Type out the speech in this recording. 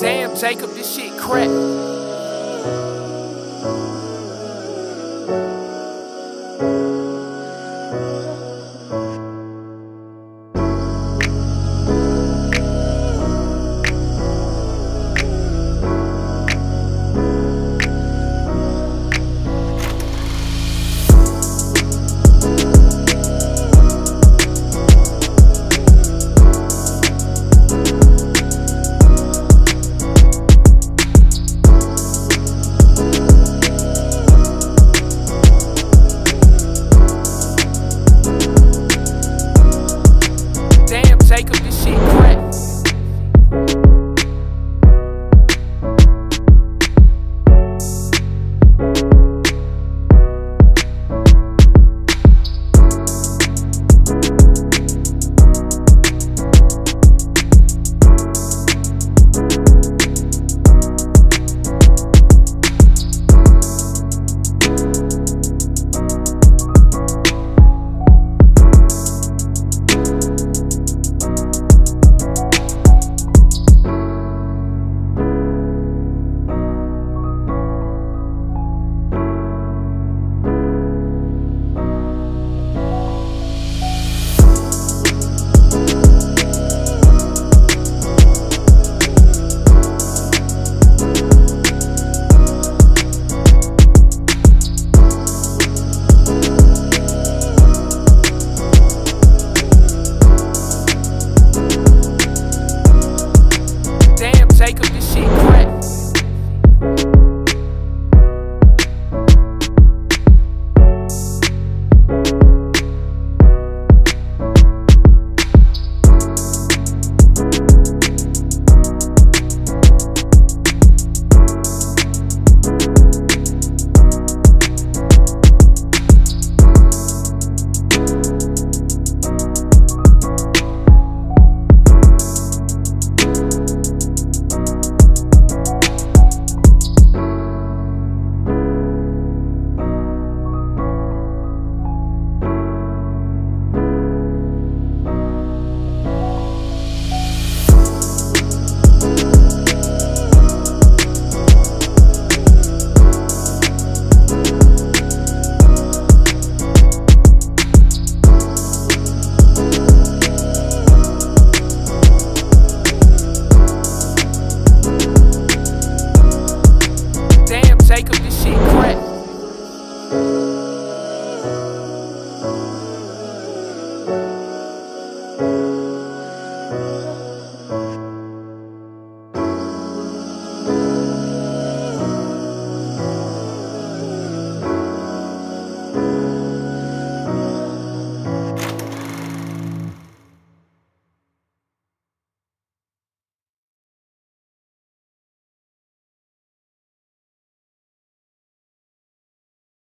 Damn, Jacob, this shit crap. Jacob, this shit crap. Jacob, this shit.